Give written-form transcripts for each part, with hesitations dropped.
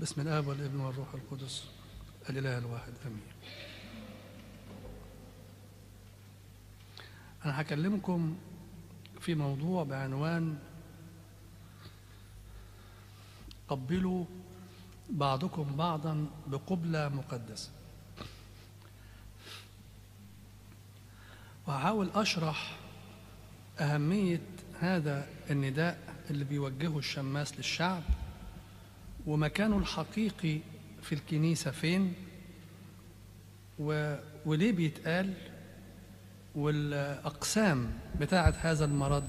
باسم الآب والابن والروح القدس الإله الواحد آمين. أنا هكلمكم في موضوع بعنوان قبلوا بعضكم بعضا بقبلة مقدسة، وهحاول أشرح أهمية هذا النداء اللي بيوجهه الشماس للشعب ومكانه الحقيقي في الكنيسة فين وليه بيتقال والأقسام بتاعة هذا المرض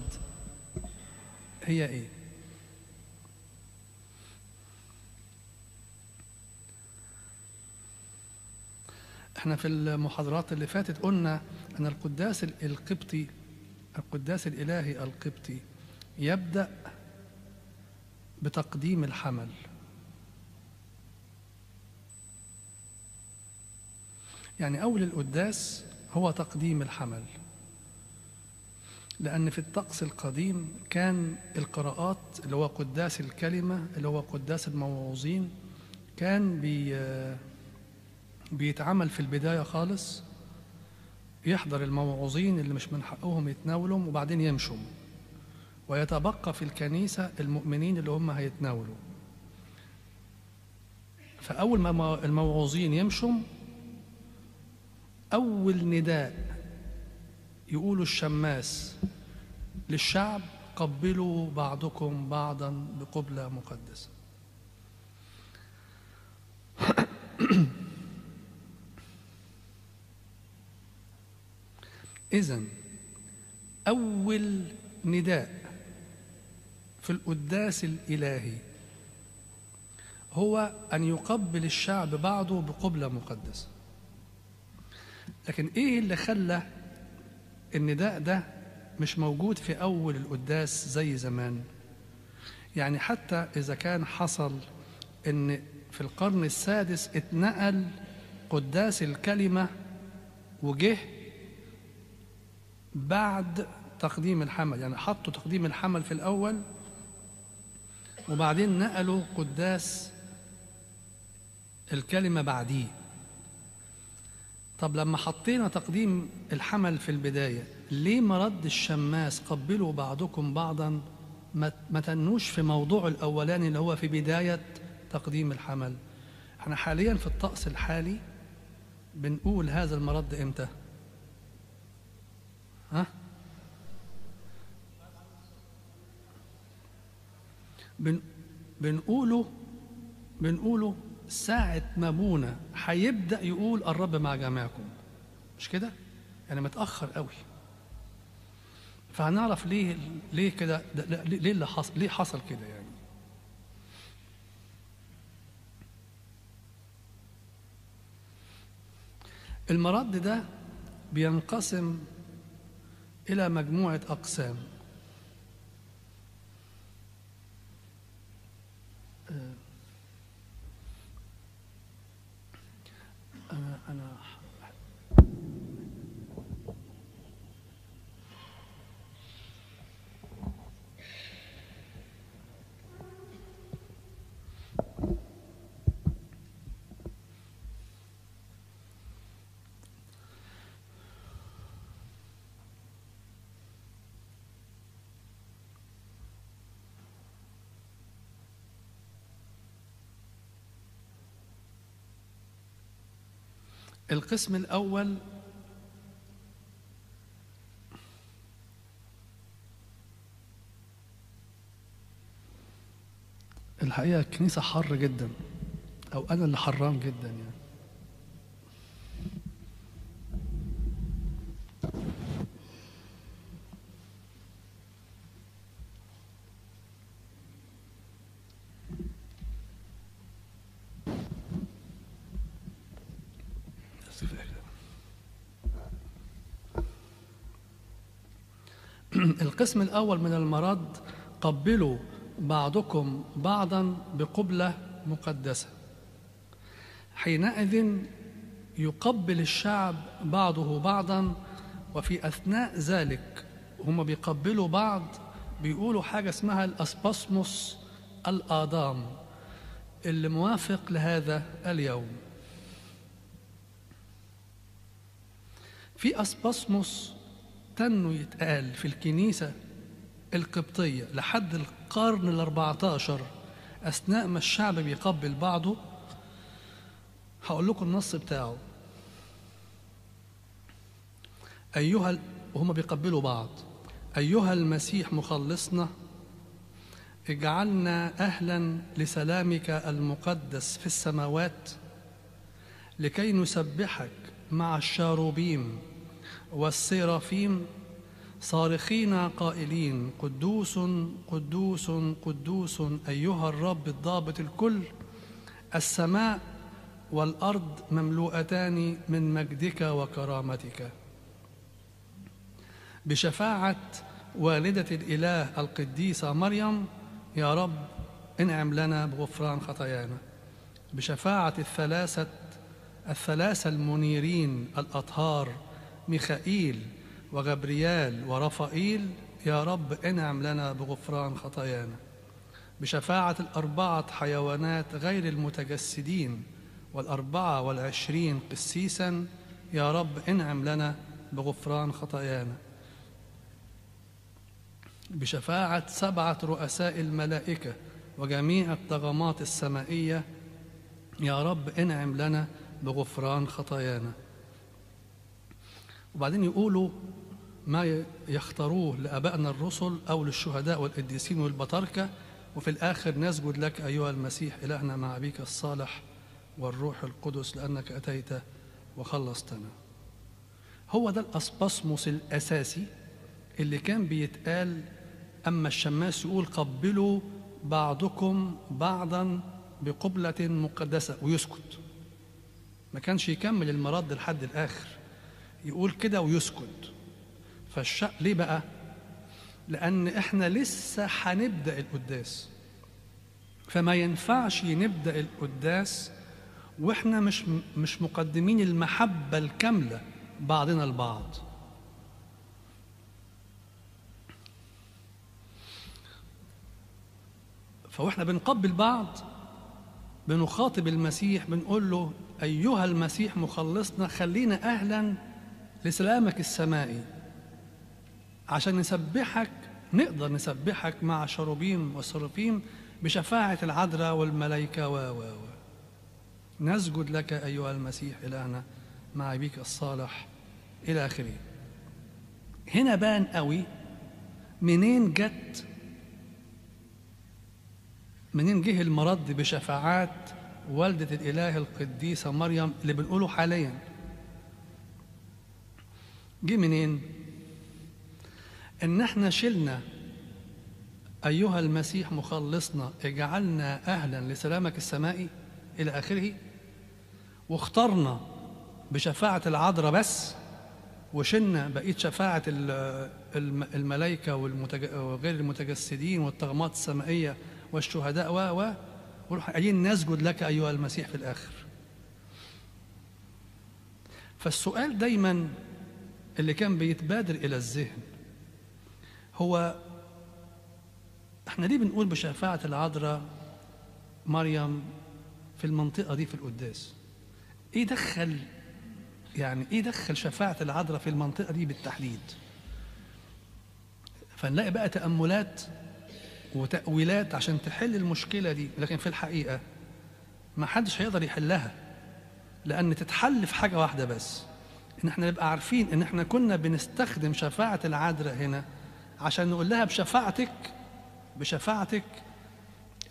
هي إيه. احنا في المحاضرات اللي فاتت قلنا أن القداس القبطي، القداس الإلهي القبطي، يبدأ بتقديم الحمل. يعني أول القداس هو تقديم الحمل، لأن في الطقس القديم كان القراءات اللي هو قداس الكلمة اللي هو قداس الموعوظين كان بيتعمل في البداية خالص، يحضر الموعوظين اللي مش من حقهم يتناولهم وبعدين يمشوا، ويتبقى في الكنيسة المؤمنين اللي هم هيتناولوا. فأول ما الموعوظين يمشوا أول نداء يقولوا الشماس للشعب قبلوا بعضكم بعضا بقبلة مقدسة. إذن أول نداء في القداس الإلهي هو أن يقبل الشعب بعضه بقبلة مقدسة. لكن إيه اللي خلى النداء ده مش موجود في أول القداس زي زمان؟ يعني حتى إذا كان حصل إن في القرن السادس اتنقل قداس الكلمة وجه بعد تقديم الحمل، يعني حطوا تقديم الحمل في الأول وبعدين نقلوا قداس الكلمة بعديه. طب لما حطينا تقديم الحمل في البداية ليه ما رد الشماس قبلوا بعضكم بعضا، ما تنوش في موضوع الأولاني اللي هو في بداية تقديم الحمل؟ احنا حاليا في الطقس الحالي بنقول هذا المرض امتى؟ ها؟ بنقوله ساعة ما بونا هيبدأ يقول الرب مع جماعكم، مش كده؟ يعني متأخر قوي. فهنعرف ليه كده، ليه اللي حصل، ليه حصل كده يعني. المرض ده بينقسم إلى مجموعة أقسام. أنا القسم الأول الحقيقة الكنيسة حر جدا، أو أنا اللي حران جدا يعني. القسم الأول من المرض قبلوا بعضكم بعضا بقبلة مقدسة. حينئذ يقبل الشعب بعضه بعضا، وفي أثناء ذلك هم بيقبلوا بعض بيقولوا حاجة اسمها الأسباسموس آدام. اللي موافق لهذا اليوم. في اسباسموس تنو يتقال في الكنيسة القبطية لحد القرن ال14 أثناء ما الشعب بيقبل بعضه. هقول لكم النص بتاعه. أيها وهم بيقبلوا بعض: أيها المسيح مخلصنا، اجعلنا أهلا لسلامك المقدس في السماوات، لكي نسبحك مع الشاروبيم والسيرافيم صارخين قائلين: قدوس قدوس قدوس أيها الرب الضابط الكل، السماء والأرض مملوءتان من مجدك وكرامتك. بشفاعة والدة الإله القديسة مريم، يا رب انعم لنا بغفران خطايانا. بشفاعة الثلاثة المنيرين الأطهار ميخائيل وغبريال ورفائيل، يا رب انعم لنا بغفران خطايانا. بشفاعة الأربعة حيوانات غير المتجسدين وال24 قسيسا، يا رب انعم لنا بغفران خطايانا. بشفاعة 7 رؤساء الملائكة وجميع الطغمات السمائية، يا رب انعم لنا بغفران خطايانا. وبعدين يقولوا ما يختاروه لآبائنا الرسل أو للشهداء والقديسين والبطاركة، وفي الآخر: نسجد لك أيها المسيح إلهنا مع أبيك الصالح والروح القدس، لأنك أتيت وخلصتنا. هو ده الأسباسموس الأساسي اللي كان بيتقال. أما الشماس يقول: قبلوا بعضكم بعضا بقبلة مقدسة، ويسكت. ما كانش يكمل المراد لحد الآخر، يقول كده ويسكت. ليه بقى؟ لأن إحنا لسه هنبدأ القداس، فما ينفعش نبدأ القداس وإحنا مش مقدمين المحبة الكاملة بعضنا البعض. فإحنا بنقبل بعض، بنخاطب المسيح، بنقول له: أيها المسيح مخلصنا، خلينا أهلا لسلامك السمائي، عشان نسبحك نقدر نسبحك مع الشروبيم والسرافيم بشفاعة العذراء والملائكة نسجد لك أيها المسيح إلهنا مع أبيك الصالح، إلى آخره. هنا بان قوي منين جه المرض بشفاعات والدة الإله القديسة مريم اللي بنقوله حاليا؟ جه منين؟ إن احنا شلنا أيها المسيح مخلصنا، اجعلنا أهلا لسلامك السمائي، إلى آخره، واخترنا بشفاعة العذراء بس، وشلنا بقية شفاعة الملائكة وغير المتجسدين والطغمات السمائية والشهداء وروح قايلين: نسجد لك أيها المسيح في الآخر. فالسؤال دايما اللي كان بيتبادر إلى الذهن هو: احنا ليه بنقول بشفاعة العذراء مريم في المنطقة دي في القداس؟ ايه دخل شفاعة العذراء في المنطقة دي بالتحديد؟ فنلاقي بقى تأملات وتأويلات عشان تحل المشكلة دي، لكن في الحقيقة ما حدش هيقدر يحلها، لأن تتحل في حاجة واحدة بس، إن احنا نبقى عارفين إن احنا كنا بنستخدم شفاعة العذراء هنا عشان نقول لها: بشفاعتك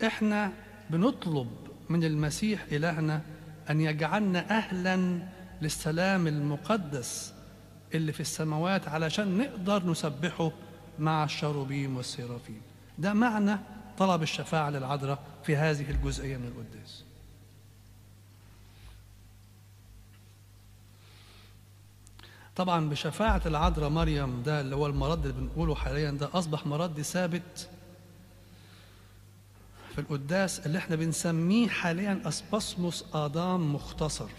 احنا بنطلب من المسيح إلهنا أن يجعلنا أهلا للسلام المقدس اللي في السماوات، علشان نقدر نسبحه مع الشاروبيم والسيرافيم. ده معنى طلب الشفاعة للعذراء في هذه الجزئية من القداس. طبعا بشفاعة العذراء مريم ده اللي هو المرض اللي بنقوله حاليا، ده أصبح مرض ثابت في القداس اللي احنا بنسميه حاليا اسباسموس آدام مختصر.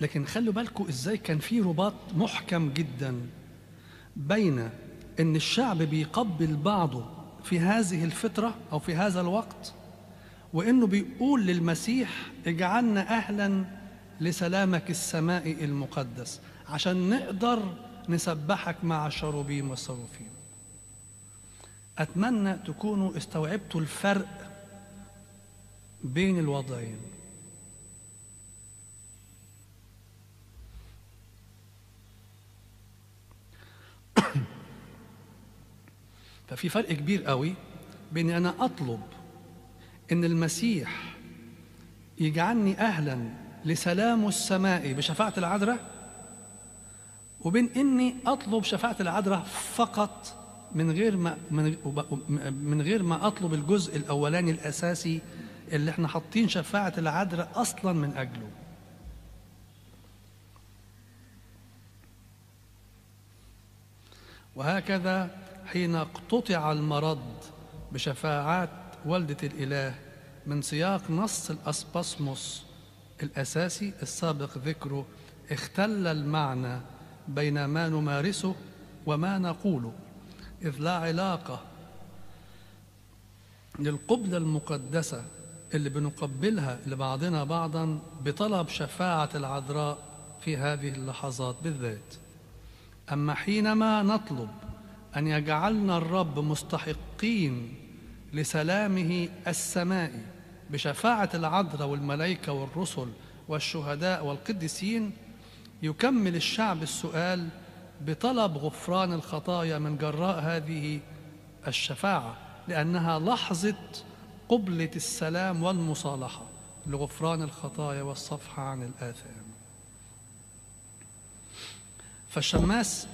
لكن خلوا بالكم ازاي كان في رباط محكم جدا بين ان الشعب بيقبل بعضه في هذه الفترة أو في هذا الوقت، وإنه بيقول للمسيح اجعلنا أهلا لسلامك السمائي المقدس عشان نقدر نسبحك مع الشاروبيم والصروفيم. أتمنى تكونوا استوعبتوا الفرق بين الوضعين. ففي فرق كبير قوي بين أنا أطلب إن المسيح يجعلني أهلا لسلامه السمائي بشفاعة العذراء، وبين إني أطلب شفاعة العذراء فقط من غير ما أطلب الجزء الأولاني الأساسي اللي احنا حاطين شفاعة العذراء أصلا من أجله. وهكذا حين اقتطع المرض بشفاعات والدة الإله من سياق نص الأسباسموس الأساسي السابق ذكره، اختل المعنى بين ما نمارسه وما نقوله، إذ لا علاقة للقبلة المقدسة اللي بنقبلها لبعضنا بعضا بطلب شفاعة العذراء في هذه اللحظات بالذات. أما حينما نطلب أن يجعلنا الرب مستحقين لسلامه السمائي بشفاعة العذراء والملائكة والرسل والشهداء والقديسين، يكمل الشعب السؤال بطلب غفران الخطايا من جراء هذه الشفاعة، لأنها لحظة قبلة السلام والمصالحة لغفران الخطايا والصفحة عن الآثام. فالشماس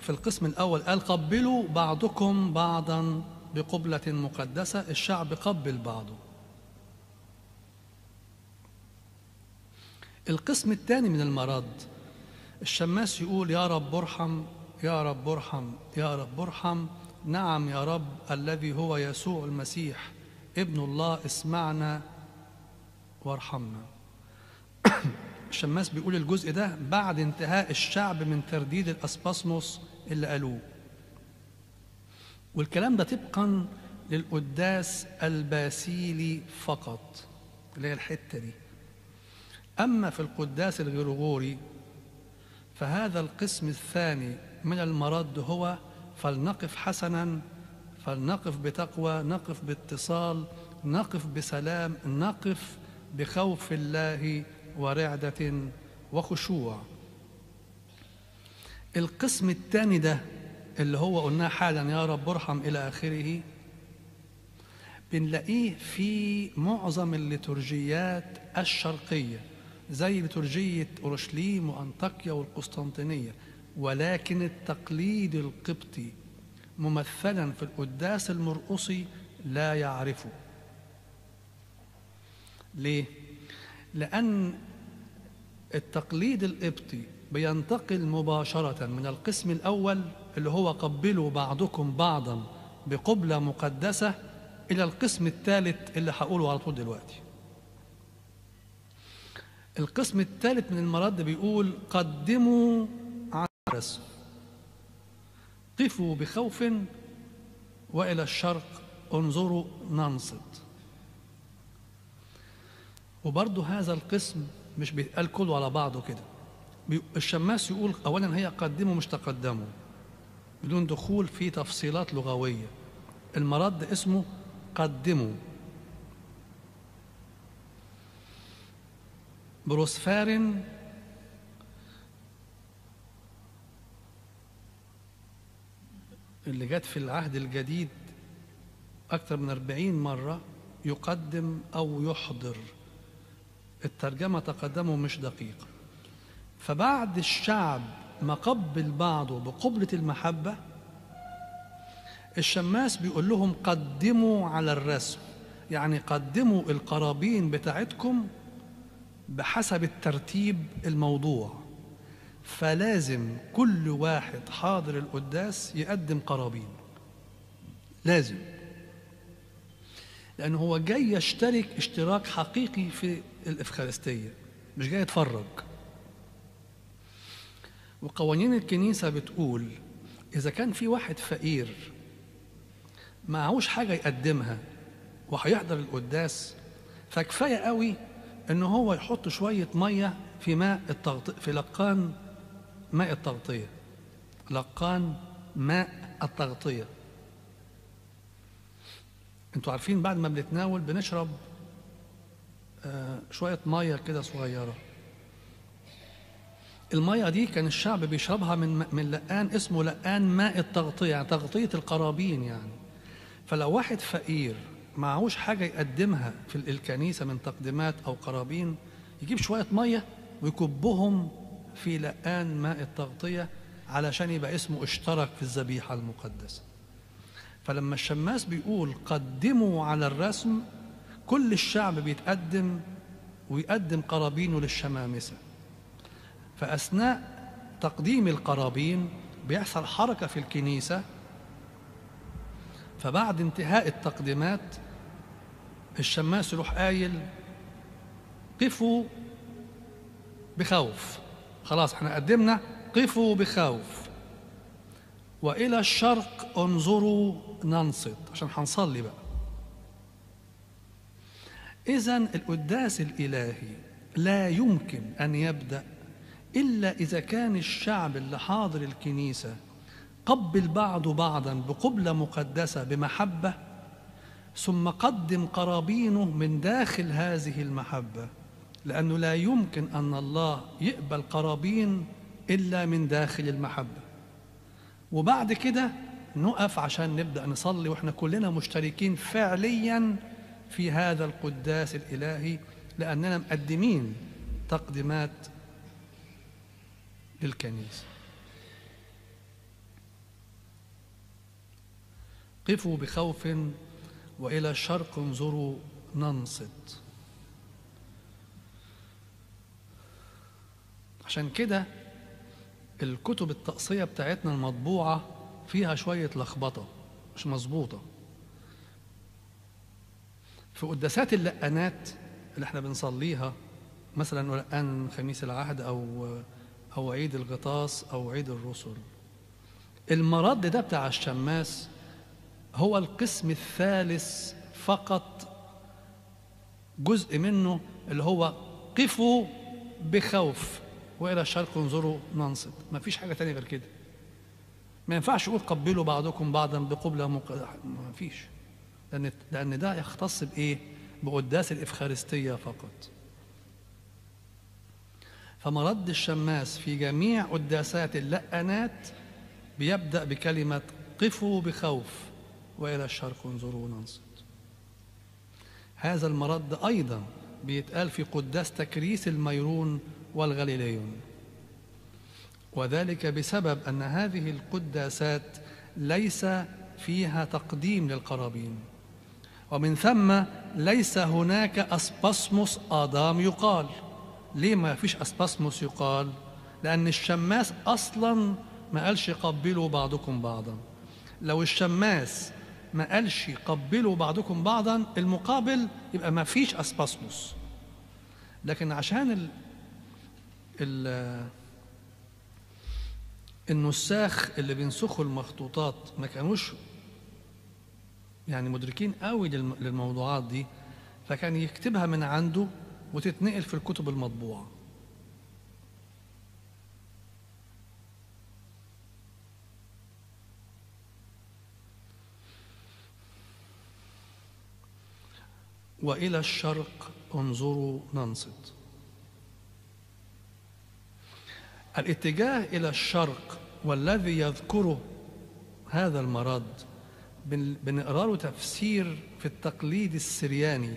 في القسم الأول قال قبلوا بعضكم بعضا بقبلة مقدسة، الشعب قبل بعضه. القسم الثاني من المرض الشماس يقول يا رب ارحم، يا رب ارحم، يا رب ارحم، نعم يا رب الذي هو يسوع المسيح ابن الله اسمعنا وارحمنا. الشماس بيقول الجزء ده بعد انتهاء الشعب من ترديد الأسباسموس اللي قالوه، والكلام ده طبقا للقداس الباسيلي فقط اللي هي الحتة دي. أما في القداس الغرغوري فهذا القسم الثاني من المرض هو فلنقف حسنا، فلنقف بتقوى، نقف باتصال، نقف بسلام، نقف بخوف الله ورعدة وخشوع. القسم الثاني ده اللي هو قلناه حالا يا رب ارحم إلى آخره، بنلاقيه في معظم الليتورجيات الشرقية زي ليتورجية أورشليم وأنطاكيا والقسطنطينية، ولكن التقليد القبطي ممثلا في القداس المرقصي لا يعرفه. ليه؟ لأن التقليد القبطي بينتقل مباشرة من القسم الأول اللي هو قبلوا بعضكم بعضا بقبلة مقدسة إلى القسم الثالث اللي هقوله على طول دلوقتي. القسم الثالث من المرض بيقول قدموا على الرسل، قفوا بخوف وإلى الشرق انظروا ننصت. وبرضه هذا القسم مش بيتقال كله على بعضه كده. الشماس يقول أولا هي قدموا مش تقدموا، بدون دخول في تفصيلات لغوية. المرض اسمه قدموا. بروسفارين اللي جت في العهد الجديد أكثر من 40 مرة يقدم أو يحضر، الترجمة تقدمه مش دقيقة. فبعد الشعب ما قبل بعضه بقبلة المحبة، الشماس بيقول لهم قدموا على الرسم، يعني قدموا القرابين بتاعتكم بحسب الترتيب الموضوع. فلازم كل واحد حاضر القداس يقدم قرابين، لازم، لأنه هو جاي يشترك اشتراك حقيقي في الإفخارستية، مش جاي يتفرج. وقوانين الكنيسة بتقول إذا كان في واحد فقير معهوش حاجة يقدمها وهيحضر القداس، فكفاية قوي إن هو يحط شوية مية في لقان ماء التغطية، لقان ماء التغطية. انتوا عارفين بعد ما بنتناول بنشرب شوية مية كده صغيرة. المية دي كان الشعب بيشربها من لقان اسمه لقان ماء التغطية، يعني تغطية القرابين يعني. فلو واحد فقير معهوش حاجة يقدمها في الكنيسة من تقديمات أو قرابين، يجيب شوية مية ويكبهم في لقان ماء التغطية علشان يبقى اسمه اشترك في الذبيحة المقدسة. فلما الشماس بيقول قدموا على الرسم، كل الشعب بيتقدم ويقدم قرابينه للشمامسة. فأثناء تقديم القرابين بيحصل حركة في الكنيسة، فبعد انتهاء التقديمات الشماس يروح قايل قفوا بخوف، خلاص احنا قدمنا، قفوا بخوف وإلى الشرق انظروا ننصت، عشان هنصلي بقى. إذن القداس الإلهي لا يمكن أن يبدأ إلا إذا كان الشعب اللي حاضر الكنيسة قبل بعضه بعضا بقبلة مقدسة بمحبة، ثم قدم قرابينه من داخل هذه المحبة، لأنه لا يمكن أن الله يقبل قرابين إلا من داخل المحبة. وبعد كده نقف عشان نبدأ نصلي وإحنا كلنا مشتركين فعليا في هذا القداس الإلهي، لأننا مقدمين تقديمات للكنيسة. قفوا بخوف وإلى الشرق انظروا ننصت. عشان كده الكتب التقصية بتاعتنا المطبوعة فيها شوية لخبطة مش مظبوطة. في قداسات اللقانات اللي احنا بنصليها، مثلا لقان خميس العهد أو عيد الغطاس أو عيد الرسل، المرد ده بتاع الشماس هو القسم الثالث فقط، جزء منه اللي هو قفوا بخوف وإلى الشرق انظروا ننصت، ما فيش حاجة تانية غير كده. ما ينفعش يقول قبلوا بعضكم بعضا بقبلة ما فيش، لأن ده يختص بإيه؟ بقداس الإفخارستية فقط. فمرد الشماس في جميع قداسات اللقانات بيبدأ بكلمة قفوا بخوف وإلى الشرق انظروا ننصت. هذا المرد أيضا بيتقال في قداس تكريس الميرون والغليليون، وذلك بسبب أن هذه القداسات ليس فيها تقديم للقرابين، ومن ثم ليس هناك اسباسموس آدام يقال. ليه ما فيش اسباسموس يقال؟ لأن الشماس أصلا ما قالش قبلوا بعضكم بعضا. لو الشماس ما قالش قبلوا بعضكم بعضا المقابل يبقى ما فيش اسباسموس. لكن عشان النساخ اللي بينسخوا المخطوطات ما كانوش يعني مدركين قوي للموضوعات دي، فكان يكتبها من عنده وتتنقل في الكتب المطبوعة. وإلى الشرق انظروا ننصت. الاتجاه إلى الشرق والذي يذكره هذا المرض بنقرأ له تفسير في التقليد السرياني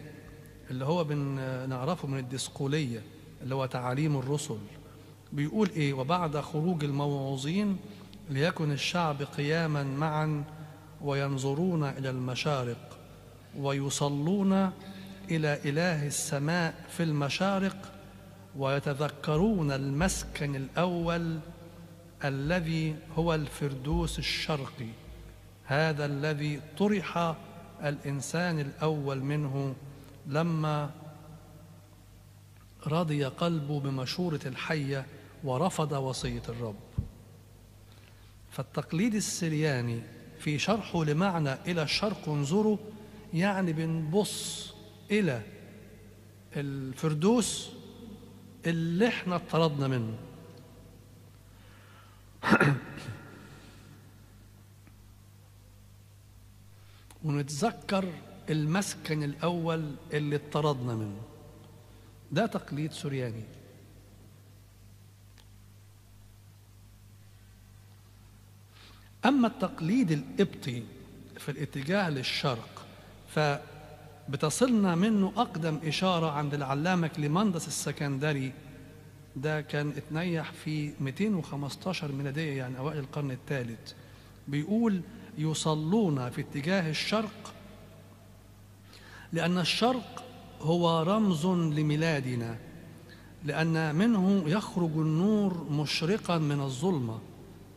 اللي هو بنعرفه من الدسقولية اللي هو تعاليم الرسل. بيقول إيه؟ وبعد خروج الموعوظين ليكن الشعب قياما معا وينظرون إلى المشارق ويصلون إلى إله السماء في المشارق ويتذكرون المسكن الأول الذي هو الفردوس الشرقي، هذا الذي طرح الإنسان الأول منه لما رضي قلبه بمشورة الحية ورفض وصية الرب. فالتقليد السرياني في شرحه لمعنى إلى الشرق انظروا، يعني بنبص إلى الفردوس اللي احنا اطردنا منه. ونتذكر المسكن الأول اللي اطردنا منه. ده تقليد سورياني. أما التقليد القبطي في الاتجاه للشرق فبتصلنا منه أقدم إشارة عند العلامة كليمندس السكندري، ده كان اتنيح في 215 ميلادية، يعني أوائل القرن الثالث. بيقول يصلون في اتجاه الشرق لأن الشرق هو رمز لميلادنا، لأن منه يخرج النور مشرقا من الظلمة،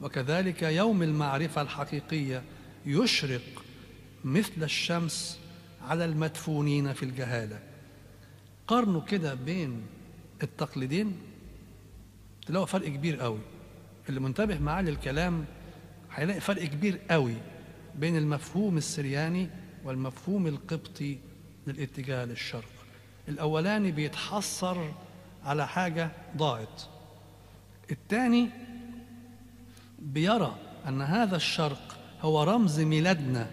وكذلك يوم المعرفة الحقيقية يشرق مثل الشمس على المدفونين في الجهالة. قارنوا كده بين التقليدين تلاقوا فرق كبير قوي. اللي منتبه معاه للكلام هيلاقي فرق كبير قوي بين المفهوم السرياني والمفهوم القبطي للاتجاه للشرق. الأولاني بيتحصر على حاجة ضاعت، الثاني بيرى أن هذا الشرق هو رمز ميلادنا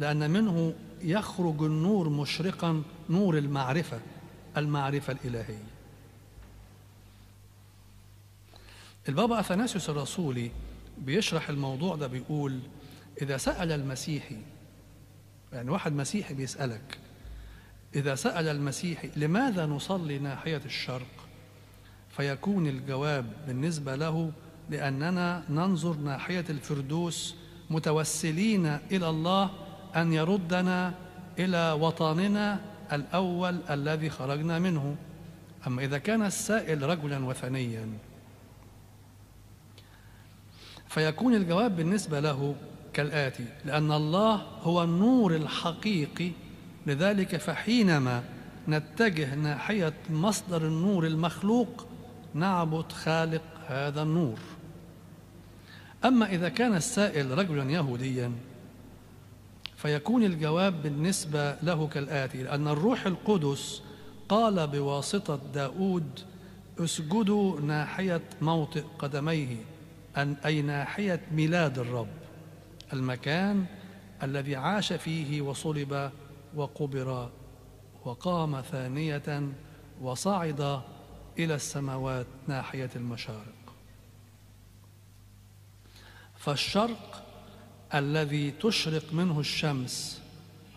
لأن منه يخرج النور مشرقا، نور المعرفة، المعرفة الإلهية. البابا أثناسيوس الرسولي بيشرح الموضوع ده، بيقول إذا سأل المسيحي، يعني واحد مسيحي بيسألك، إذا سأل المسيحي لماذا نصلي ناحية الشرق، فيكون الجواب بالنسبة له لأننا ننظر ناحية الفردوس متوسلين إلى الله أن يردنا إلى وطننا الأول الذي خرجنا منه. أما إذا كان السائل رجلا وثنيا فيكون الجواب بالنسبة له كالآتي: لأن الله هو النور الحقيقي، لذلك فحينما نتجه ناحية مصدر النور المخلوق نعبد خالق هذا النور. أما إذا كان السائل رجلا يهوديا فيكون الجواب بالنسبة له كالآتي: لأن الروح القدس قال بواسطة داود اسجدوا ناحية موطئ قدميه، أي ناحية ميلاد الرب، المكان الذي عاش فيه وصلب وقبر وقام ثانية وصعد إلى السماوات ناحية المشارق. فالشرق الذي تشرق منه الشمس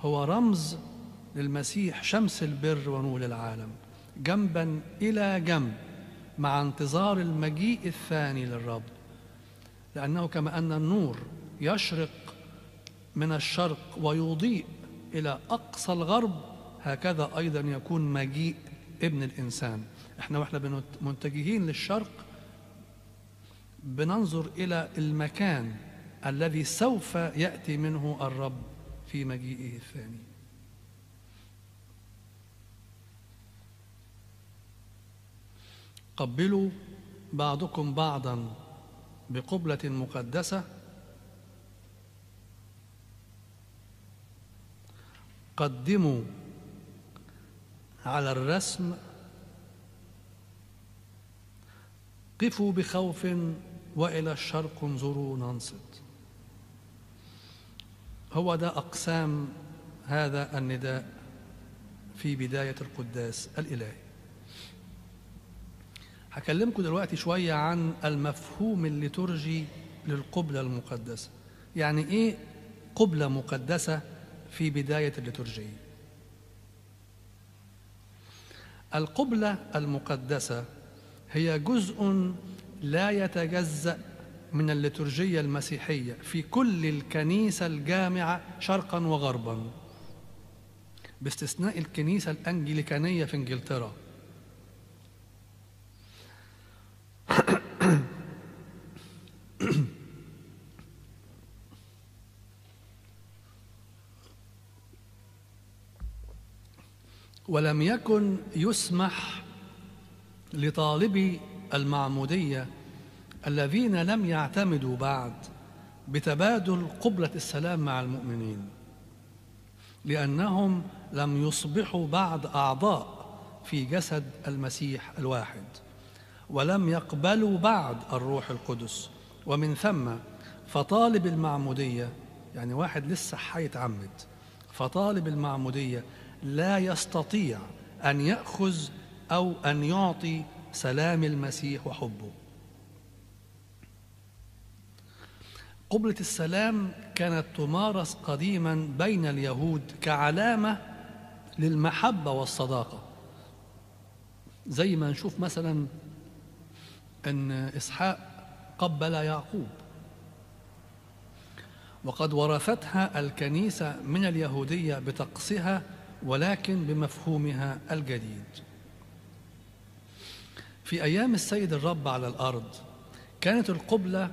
هو رمز للمسيح، شمس البر ونور العالم، جنبا إلى جنب مع انتظار المجيء الثاني للرب، لأنه كما أن النور يشرق من الشرق ويضيء إلى أقصى الغرب، هكذا أيضا يكون مجيء ابن الإنسان. احنا متجهين للشرق بننظر إلى المكان الذي سوف يأتي منه الرب في مجيئه الثاني. قبلوا بعضكم بعضا بقبلة مقدسة قدموا على الرسم، قفوا بخوف وإلى الشرق انظروا ننصت. هو ده أقسام هذا النداء في بداية القداس الإلهي. هكلمكم دلوقتي شوية عن المفهوم الليتورجي للقبلة المقدسة. يعني إيه قبلة مقدسة في بداية الليتورجية؟ القبلة المقدسة هي جزء لا يتجزأ من الليتورجية المسيحية في كل الكنيسة الجامعة شرقا وغربا، باستثناء الكنيسة الأنجليكانية في إنجلترا. ولم يكن يسمح لطالبي المعمودية الذين لم يعتمدوا بعد بتبادل قبلة السلام مع المؤمنين، لأنهم لم يصبحوا بعد أعضاء في جسد المسيح الواحد، ولم يقبلوا بعد الروح القدس، ومن ثم فطالب المعمودية، يعني واحد لسه هيتعمد، فطالب المعمودية لا يستطيع أن يأخذ أو أن يعطي سلام المسيح وحبه. قبلة السلام كانت تمارس قديما بين اليهود كعلامة للمحبة والصداقة، زي ما نشوف مثلا أن إسحاق قبل يعقوب، وقد ورثتها الكنيسة من اليهودية بطقسها ولكن بمفهومها الجديد. في أيام السيد الرب على الأرض كانت القبلة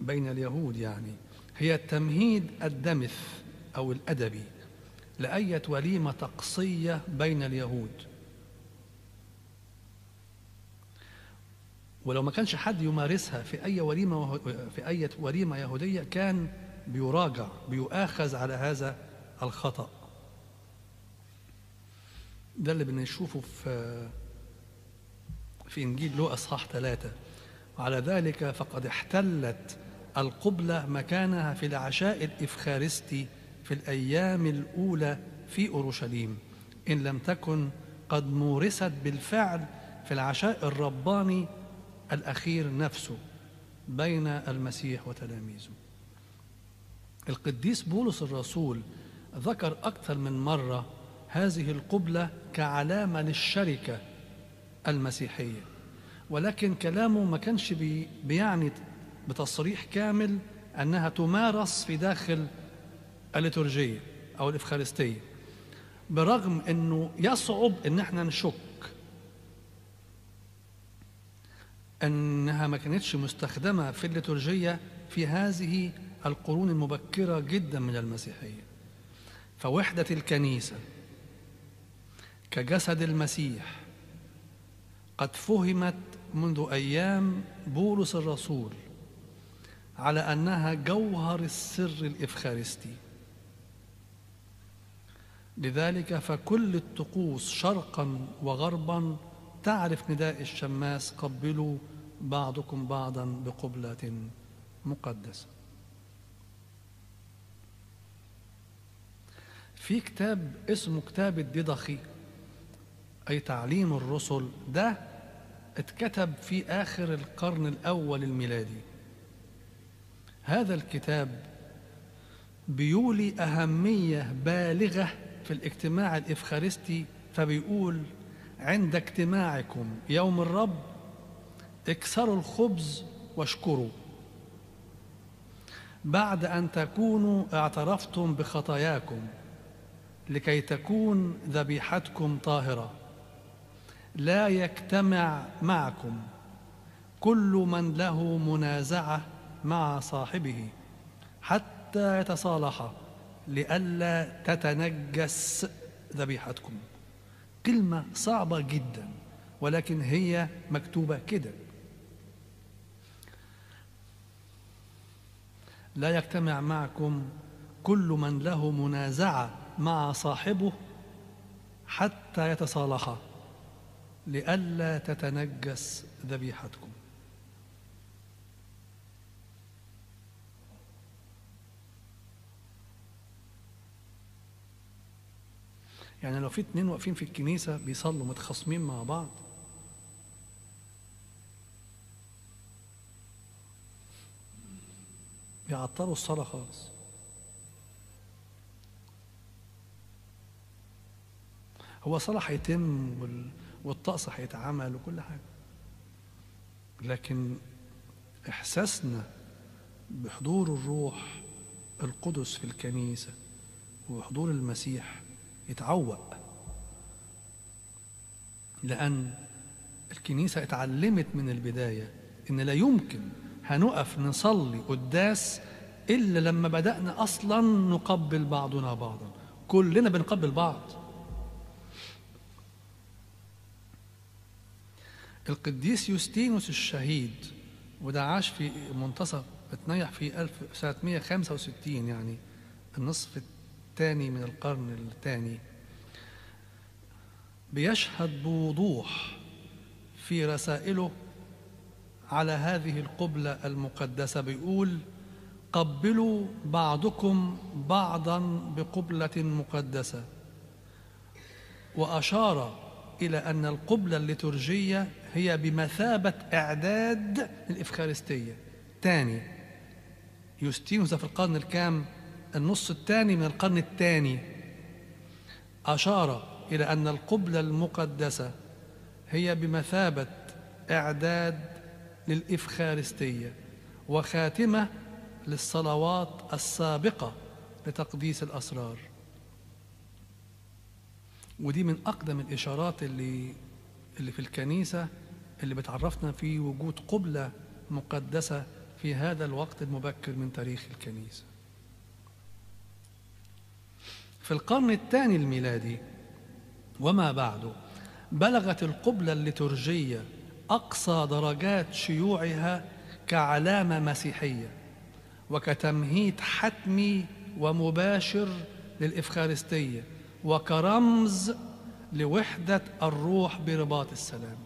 بين اليهود يعني هي التمهيد الدمث أو الأدبي لأية وليمة طقسية بين اليهود، ولو ما كانش حد يمارسها في أي وليمة يهودية كان بيراجع، بيؤاخذ على هذا الخطأ. ده اللي بنشوفه في إنجيل لوقا إصحاح 3. وعلى ذلك فقد احتلت القبلة مكانها في العشاء الإفخارستي في الأيام الأولى في أورشليم، إن لم تكن قد مورست بالفعل في العشاء الرباني الأخير نفسه بين المسيح وتلاميذه. القديس بولس الرسول ذكر أكثر من مرة هذه القبلة كعلامة للشركة المسيحية، ولكن كلامه ما كانش بيعني بتصريح كامل أنها تمارس في داخل الليتورجية أو الإفخارستية، برغم أنه يصعب أن احنا نشك أنها ما كانتش مستخدمة في الليتورجية في هذه القرون المبكرة جدا من المسيحية. فوحدة الكنيسة كجسد المسيح قد فهمت منذ أيام بولس الرسول على أنها جوهر السر الإفخارستي، لذلك فكل الطقوس شرقا وغربا تعرف نداء الشماس: قبلوا بعضكم بعضا بقبلة مقدسة. في كتاب اسمه كتاب الديدخي أي تعليم الرسل، ده اتكتب في آخر القرن الأول الميلادي. هذا الكتاب بيولي أهمية بالغة في الاجتماع الإفخارستي، فبيقول: عند اجتماعكم يوم الرب اكسروا الخبز واشكروا، بعد أن تكونوا اعترفتم بخطاياكم، لكي تكون ذبيحتكم طاهرة، لا يجتمع معكم كل من له منازعة مع صاحبه حتى يتصالحا، لئلا تتنجس ذبيحتكم. كلمة صعبة جدا، ولكن هي مكتوبة كده: لا يجتمع معكم كل من له منازعة مع صاحبه حتى يتصالحا، لئلا تتنجس ذبيحتكم. يعني لو في اتنين واقفين في الكنيسة بيصلوا متخاصمين مع بعض، بيعطلوا الصلاة خالص. هو الصلاة هيتم والطقس هيتعمل وكل حاجة، لكن إحساسنا بحضور الروح القدس في الكنيسة وحضور المسيح يتعوق، لأن الكنيسة اتعلمت من البداية إن لا يمكن هنقف نصلي قداس إلا لما بدأنا أصلا نقبل بعضنا بعضا. كلنا بنقبل بعض. القديس يوستينوس الشهيد وده عاش في منتصف بتنيح في 1965، يعني النصف الثاني من القرن الثاني. بيشهد بوضوح في رسائله على هذه القبلة المقدسة، بيقول: قبلوا بعضكم بعضا بقبلة مقدسة. وأشار إلى أن القبلة الليتورجية هي بمثابة إعداد الإفخارستية. تاني، يوستينوس في القرن الكام؟ النصف الثاني من القرن الثاني. أشار إلى أن القبلة المقدسة هي بمثابة إعداد للإفخارستية وخاتمة للصلوات السابقة لتقديس الأسرار. ودي من أقدم الإشارات اللي في الكنيسة اللي بتعرفنا في وجود قبلة مقدسة في هذا الوقت المبكر من تاريخ الكنيسة. في القرن الثاني الميلادي وما بعده بلغت القبلة الليتورجية أقصى درجات شيوعها كعلامة مسيحية وكتمهيد حتمي ومباشر للإفخارستية وكرمز لوحدة الروح برباط السلام.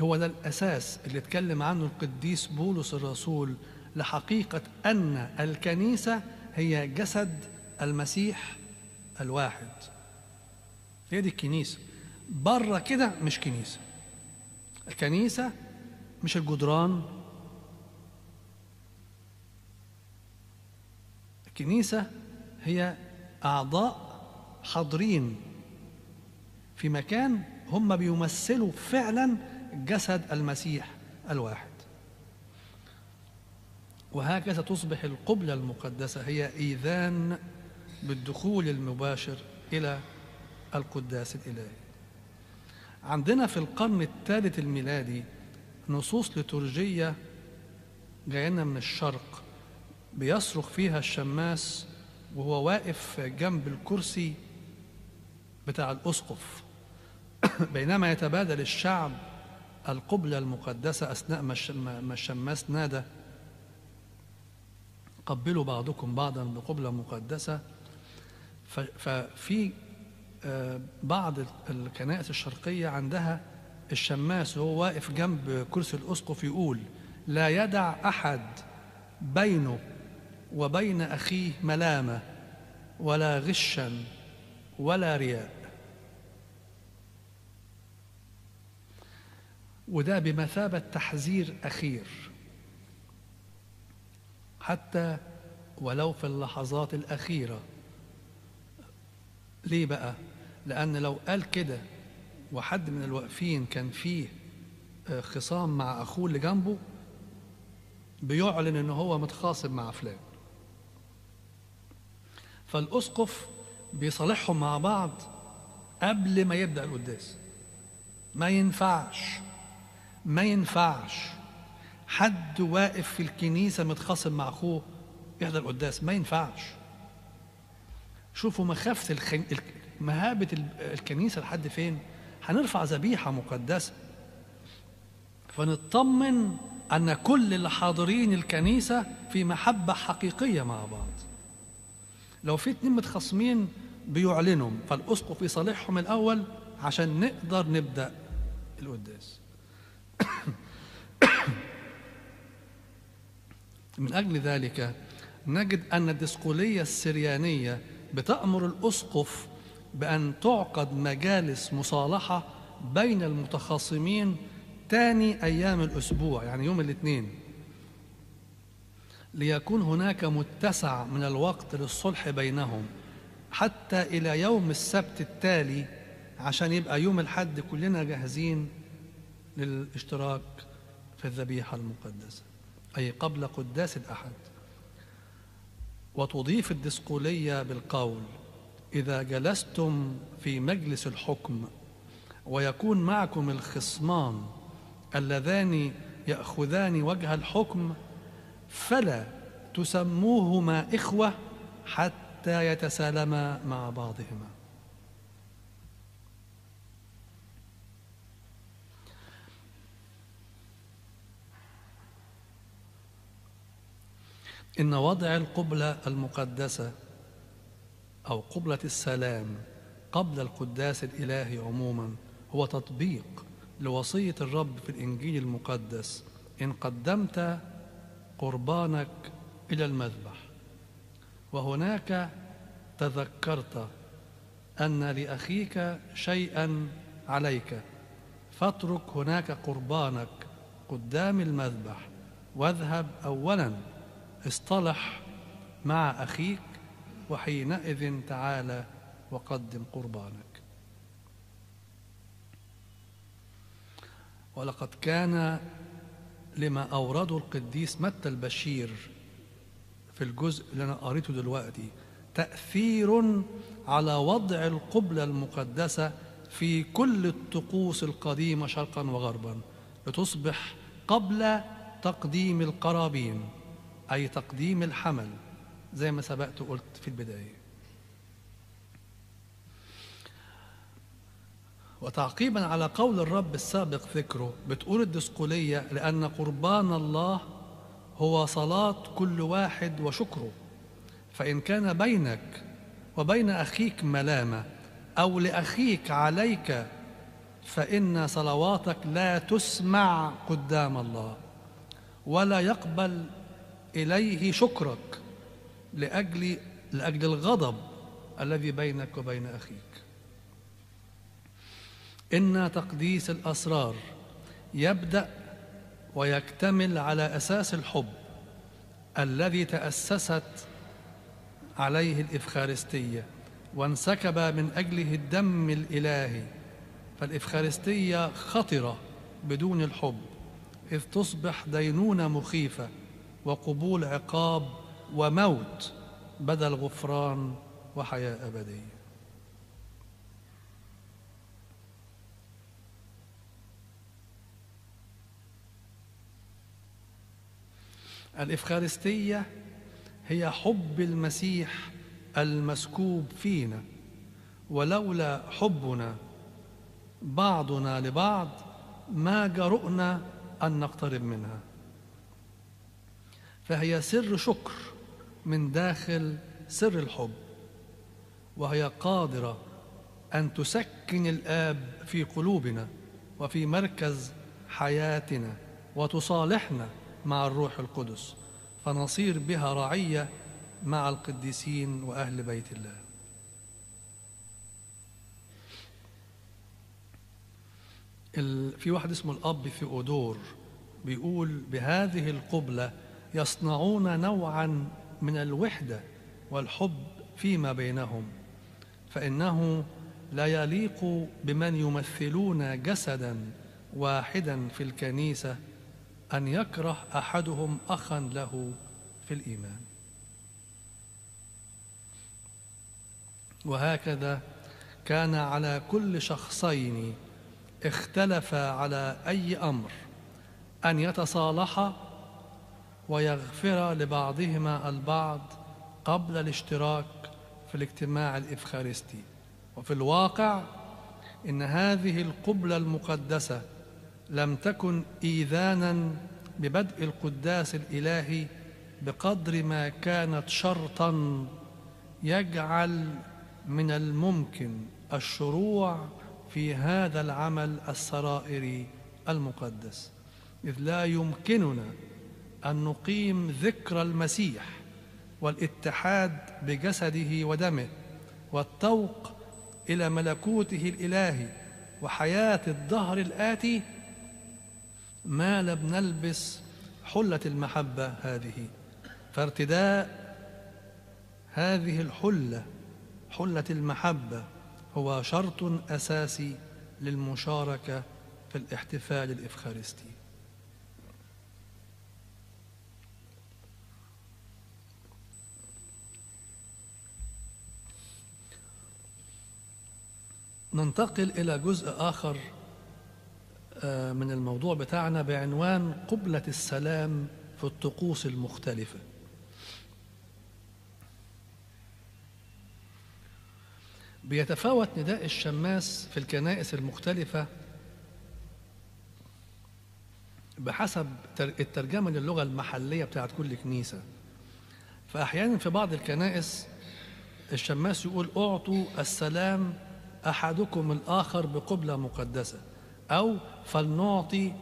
هو ده الأساس اللي اتكلم عنه القديس بولس الرسول لحقيقة أن الكنيسة هي جسد المسيح الواحد. هي دي الكنيسة، بره كده مش كنيسة. الكنيسة مش الجدران، الكنيسة هي أعضاء حاضرين في مكان هم بيمثلوا فعلا جسد المسيح الواحد. وهكذا تصبح القبلة المقدسة هي إيذان بالدخول المباشر إلى القداس الإلهي. عندنا في القرن الثالث الميلادي نصوص ليتورجية جاية لنا من الشرق بيصرخ فيها الشماس وهو واقف جنب الكرسي بتاع الأسقف بينما يتبادل الشعب القبلة المقدسة أثناء ما الشماس نادى قبلوا بعضكم بعضا بقبلة مقدسة. ففي بعض الكنائس الشرقية عندها الشماس وهو واقف جنب كرسي الأسقف يقول: لا يدع أحد بينه وبين أخيه ملامة ولا غشا ولا رياء. وده بمثابة تحذير أخير حتى ولو في اللحظات الأخيرة. ليه بقى؟ لأن لو قال كده وحد من الواقفين كان فيه خصام مع أخوه اللي جنبه بيعلن إن هو متخاصم مع فلان، فالأسقف بيصالحهم مع بعض قبل ما يبدأ القداس. ما ينفعش حد واقف في الكنيسة متخاصم مع أخوه يحضر القداس، ما ينفعش. شوفوا مخافة مهابة الكنيسة لحد فين. هنرفع ذبيحة مقدسة فنطمن أن كل اللي حاضرين الكنيسة في محبة حقيقية مع بعض. لو في اتنين متخاصمين بيعلنوا فالأسقف يصالحهم الأول عشان نقدر نبدأ القداس. من أجل ذلك نجد أن الدسقولية السريانية بتأمر الأسقف بأن تعقد مجالس مصالحة بين المتخاصمين ثاني أيام الأسبوع، يعني يوم الاثنين، ليكون هناك متسع من الوقت للصلح بينهم حتى إلى يوم السبت التالي عشان يبقى يوم الحد كلنا جاهزين للاشتراك في الذبيحة المقدسة، أي قبل قداس الأحد. وتضيف الدسقولية بالقول: إذا جلستم في مجلس الحكم ويكون معكم الخصمان اللذان يأخذان وجه الحكم فلا تسموهما إخوة حتى يتسالما مع بعضهما. إن وضع القبلة المقدسة أو قبلة السلام قبل القداس الإلهي عموما هو تطبيق لوصية الرب في الإنجيل المقدس: إن قدمت قربانك إلى المذبح وهناك تذكرت أن لأخيك شيئا عليك، فاترك هناك قربانك قدام المذبح واذهب أولا اصطلح مع أخيك وحينئذ تعالى وقدم قربانك. ولقد كان لما أورده القديس متى البشير في الجزء اللي أنا قريته دلوقتي تأثير على وضع القبلة المقدسة في كل الطقوس القديمة شرقا وغربا لتصبح قبل تقديم القرابين، أي تقديم الحمل زي ما سبقت وقلت في البداية. وتعقيبا على قول الرب السابق ذكره بتقول الدسقولية: لأن قربان الله هو صلاة كل واحد وشكره، فإن كان بينك وبين أخيك ملامة أو لأخيك عليك فإن صلواتك لا تسمع قدام الله ولا يقبل إليه شكرك لأجل الغضب الذي بينك وبين أخيك. إن تقديس الأسرار يبدأ ويكتمل على أساس الحب الذي تأسست عليه الإفخارستية وانسكب من أجله الدم الإلهي، فالإفخارستية خطرة بدون الحب إذ تصبح دينونة مخيفة وقبول عقاب وموت بدل غفران وحياة أبدية. الإفخارستية هي حب المسيح المسكوب فينا، ولولا حبنا بعضنا لبعض ما جرؤنا أن نقترب منها، فهي سر شكر من داخل سر الحب، وهي قادرة أن تسكن الآب في قلوبنا وفي مركز حياتنا وتصالحنا مع الروح القدس، فنصير بها رعية مع القديسين وأهل بيت الله. في واحد اسمه الأب في أودور بيقول: بهذه القبلة يصنعون نوعا من الوحدة والحب فيما بينهم، فإنه لا يليق بمن يمثلون جسدا واحدا في الكنيسة أن يكره أحدهم أخا له في الإيمان. وهكذا كان على كل شخصين اختلفا على أي أمر أن يتصالحا ويغفرا لبعضهما البعض قبل الاشتراك في الاجتماع الإفخارستي. وفي الواقع إن هذه القبلة المقدسة لم تكن إيذانا ببدء القداس الإلهي بقدر ما كانت شرطا يجعل من الممكن الشروع في هذا العمل السرائري المقدس، إذ لا يمكننا أن نقيم ذكرى المسيح والاتحاد بجسده ودمه والتوق إلى ملكوته الإلهي وحياة الدهر الآتي ما لم نلبس حلة المحبة هذه، فارتداء هذه الحلة حلة المحبة هو شرط أساسي للمشاركة في الاحتفال الإفخارستي. ننتقل إلى جزء آخر من الموضوع بتاعنا بعنوان قبلة السلام في الطقوس المختلفة. بيتفاوت نداء الشماس في الكنائس المختلفة بحسب الترجمة للغة المحلية بتاعت كل كنيسة، فأحيانا في بعض الكنائس الشماس يقول أعطوا السلام أحدكم الآخر بقبلة مقدسة، أو فلنعطي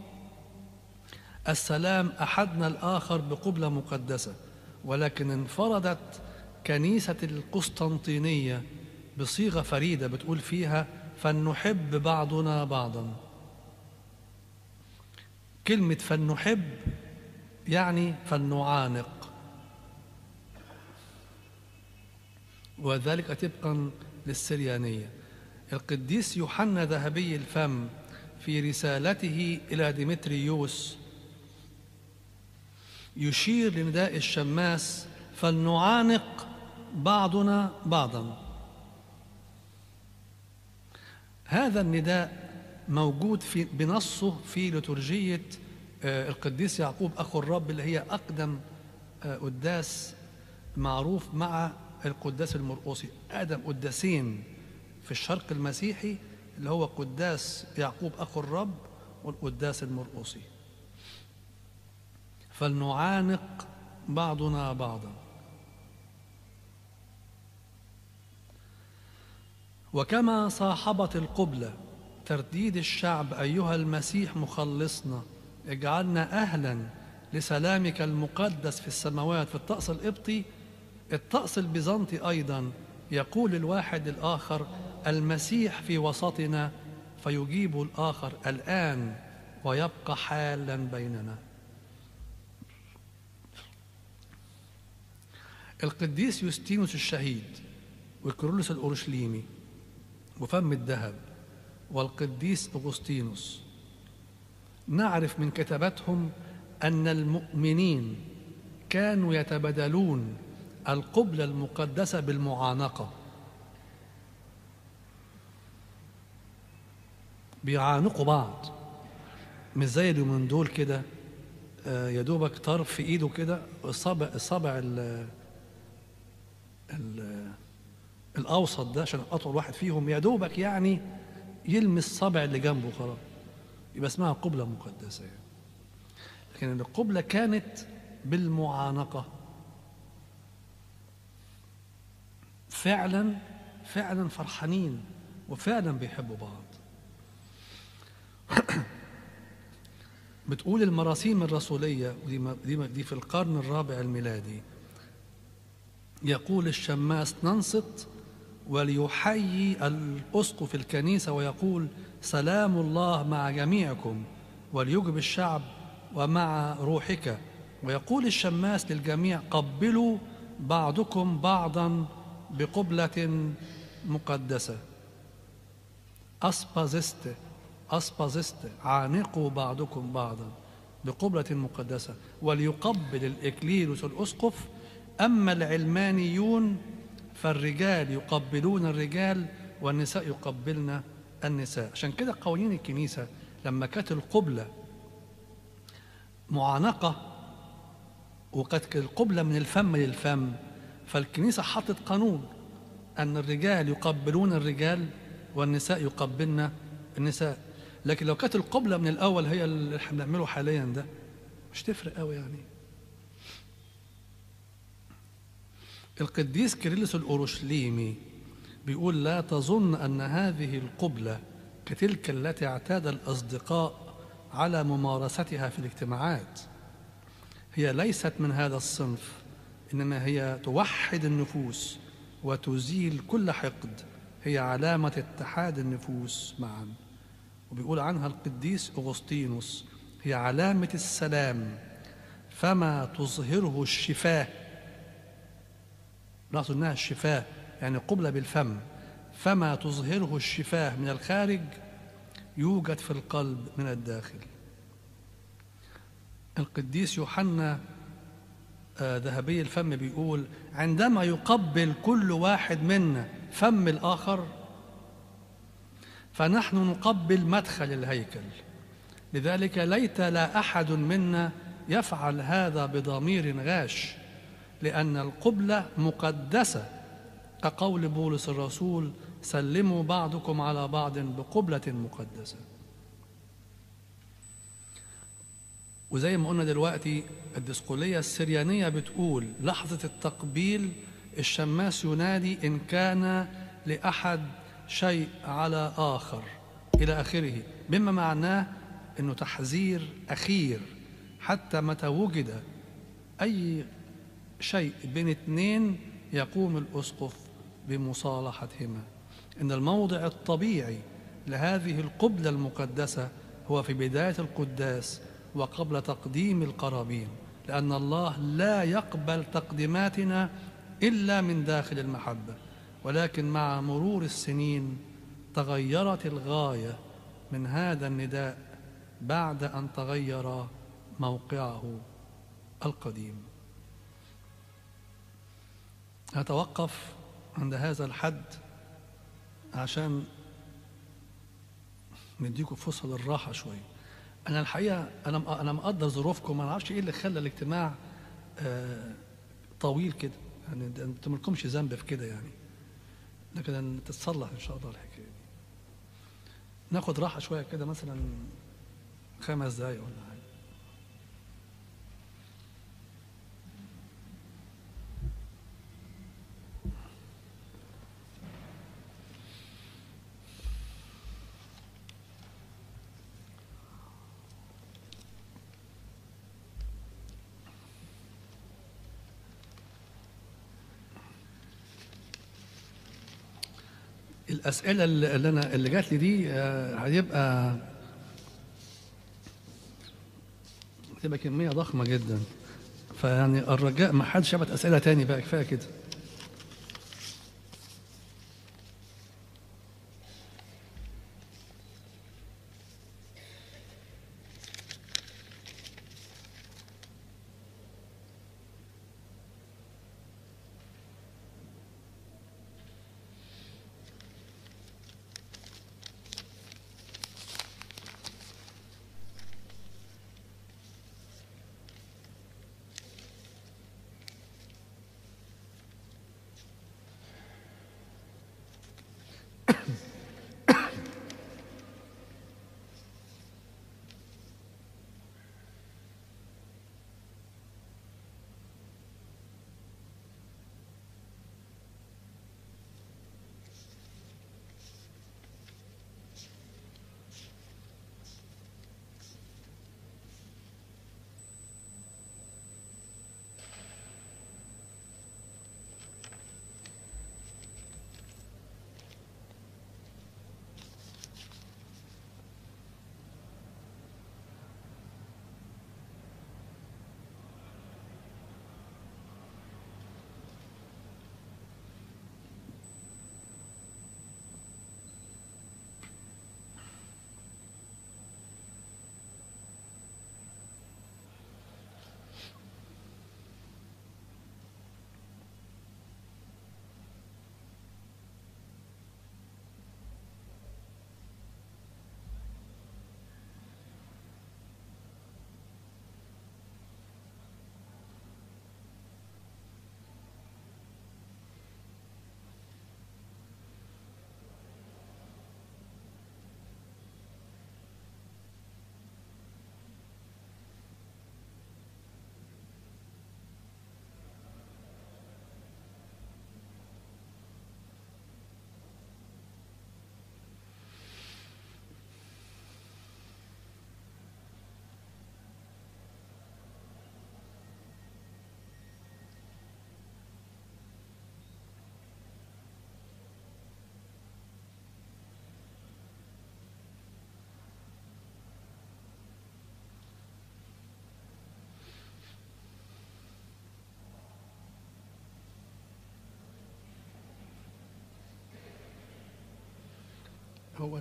السلام أحدنا الآخر بقبلة مقدسة. ولكن انفردت كنيسة القسطنطينية بصيغة فريدة بتقول فيها فلنحب بعضنا بعضا. كلمة فلنحب يعني فلنعانق، وذلك طبقا للسريانية. القديس يوحنا ذهبي الفم في رسالته إلى ديمتريوس يشير لنداء الشماس فلنعانق بعضنا بعضا. هذا النداء موجود بنصه في لتورجية القديس يعقوب أخو الرب، اللي هي أقدم قداس معروف مع القداس المرقصي، أقدم قداسين في الشرق المسيحي، اللي هو قداس يعقوب أخو الرب والقداس المرقصي. فلنعانق بعضنا بعضا. وكما صاحبت القبلة ترديد الشعب أيها المسيح مخلصنا اجعلنا أهلا لسلامك المقدس في السماوات في الطقس القبطي، الطقس البيزنطي أيضا يقول الواحد الآخر المسيح في وسطنا، فيجيب الآخر الآن ويبقى حالا بيننا. القديس يوستينوس الشهيد وكيرلس الأورشليمي وفم الذهب والقديس أغسطينوس نعرف من كتاباتهم أن المؤمنين كانوا يتبادلون القبلة المقدسة بالمعانقة، بيعانقوا بعض، مش زي اليومين دول كده يا دوبك طرف في ايده كده، الصابع الأوسط ده عشان أطول واحد فيهم يا دوبك يعني يلمس الصابع اللي جنبه خلاص، يبقى اسمها قبلة مقدسة يعني. لكن القبلة كانت بالمعانقة فعلا، فعلا فرحانين وفعلا بيحبوا بعض. بتقول المراسيم الرسولية دي في القرن الرابع الميلادي، يقول الشماس ننصت وليحيي الأسقف الكنيسة ويقول سلام الله مع جميعكم، وليجب الشعب ومع روحك، ويقول الشماس للجميع قبلوا بعضكم بعضا بقبلة مقدسة. أسبازست أسبازست عانقوا بعضكم بعضا بقبلة مقدسة، وليقبل الإكليلوس الأسقف. أما العلمانيون فالرجال يقبلون الرجال والنساء يقبلن النساء. عشان كده قوانين الكنيسة لما كانت القبلة معانقة وكانت القبلة من الفم للفم، فالكنيسة حطت قانون أن الرجال يقبلون الرجال والنساء يقبلن النساء. لكن لو كانت القبلة من الأول هي اللي احنا بنعمله حاليا ده مش تفرق قوي يعني. القديس كيرلس الأورشليمي بيقول لا تظن أن هذه القبلة كتلك التي اعتاد الأصدقاء على ممارستها في الاجتماعات، هي ليست من هذا الصنف، إنما هي توحد النفوس وتزيل كل حقد، هي علامة اتحاد النفوس معا. وبيقول عنها القديس أغسطينوس هي علامة السلام، فما تظهره الشفاه، لاحظوا انها الشفاه يعني قبلة بالفم، فما تظهره الشفاه من الخارج يوجد في القلب من الداخل. القديس يوحنا ذهبي الفم بيقول عندما يقبل كل واحد منا فم الآخر فنحن نقبل مدخل الهيكل، لذلك ليت لا أحد منا يفعل هذا بضمير غاش، لأن القبلة مقدسة كقول بولس الرسول سلموا بعضكم على بعض بقبلة مقدسة. وزي ما قلنا دلوقتي الدسقولية السريانية بتقول لحظة التقبيل الشماس ينادي إن كان لأحد شيء على آخر إلى آخره، مما معناه أنه تحذير أخير حتى متى وجد أي شيء بين اثنين يقوم الأسقف بمصالحتهما. إن الموضع الطبيعي لهذه القبلة المقدسة هو في بداية القداس وقبل تقديم القرابين، لأن الله لا يقبل تقديماتنا إلا من داخل المحبة. ولكن مع مرور السنين تغيرت الغاية من هذا النداء بعد أن تغير موقعه القديم. هتوقف عند هذا الحد عشان نديكم فرصة للراحة شوية. أنا الحقيقة أنا مقدر ظروفكم، ما أعرفش إيه اللي خلى الاجتماع طويل كده، يعني أنتم مالكمش ذنب في كده يعني، لكن تتصلح إن شاء الله الحكاية دي. ناخد راحة شوية كده مثلا 5 دقايق ولا حاجة. الأسئلة اللي جات لي دي هتبقى كمية ضخمة جدا، فيعني الرجاء ما حدش يبعت أسئلة تاني بقى، كفاية كده. هو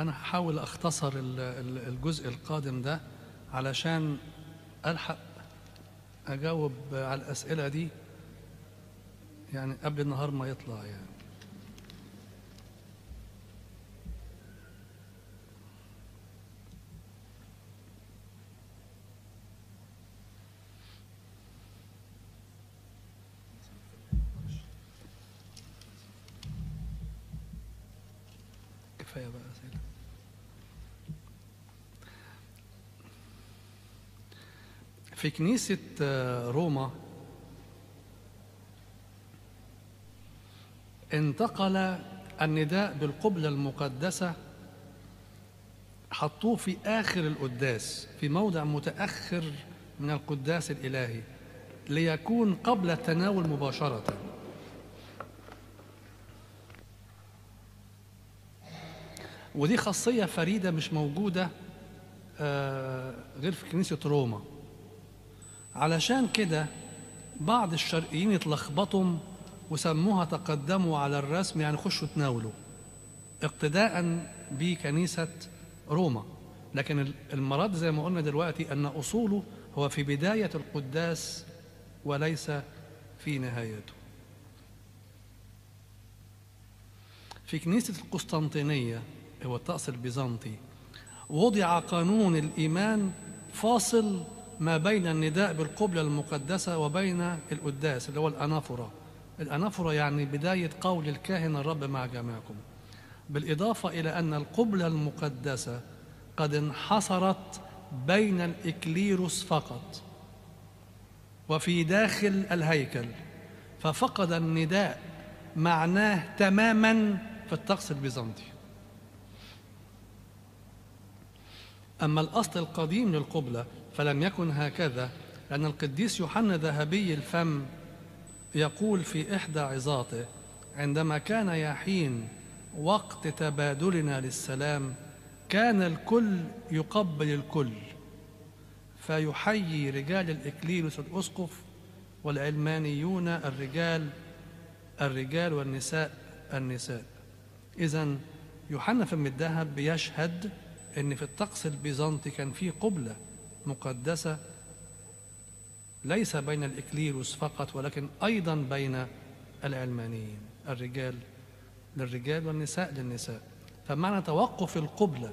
أنا هحاول أختصر الجزء القادم ده علشان ألحق أجاوب على الأسئلة دي يعني قبل النهار ما يطلع. يعني كفاية بقى أسئلة. في كنيسة روما انتقل النداء بالقبلة المقدسة، حطوه في آخر القداس في موضع متأخر من القداس الإلهي ليكون قبل التناول مباشرة. ودي خاصية فريدة مش موجودة غير في كنيسة روما. علشان كده بعض الشرقيين اتلخبطوا وسموها تقدموا على الرسم، يعني خشوا تناولوا، اقتداء بكنيسة روما. لكن المراد زي ما قلنا دلوقتي أن أصوله هو في بداية القداس وليس في نهايته. في كنيسة القسطنطينية هو الطقس البيزنطي وضع قانون الإيمان فاصل ما بين النداء بالقبلة المقدسة وبين القداس اللي هو الانافره. الانافره يعني بداية قول الكاهن الرب مع جميعكم، بالإضافة إلى أن القبلة المقدسة قد انحصرت بين الإكليروس فقط وفي داخل الهيكل، ففقد النداء معناه تماما في الطقس البيزنطي. أما الأصل القديم للقبلة فلم يكن هكذا، لأن القديس يوحنا ذهبي الفم يقول في إحدى عظاته: عندما كان يحين وقت تبادلنا للسلام كان الكل يقبل الكل، فيحيي رجال الإكليروس الأسقف والعلمانيون الرجال والنساء النساء. إذن يوحنا فم الذهب بيشهد إن في الطقس البيزنطي كان في قبلة مقدسة ليس بين الإكليروس فقط ولكن أيضا بين العلمانيين، الرجال للرجال والنساء للنساء. فمعنى توقف القبلة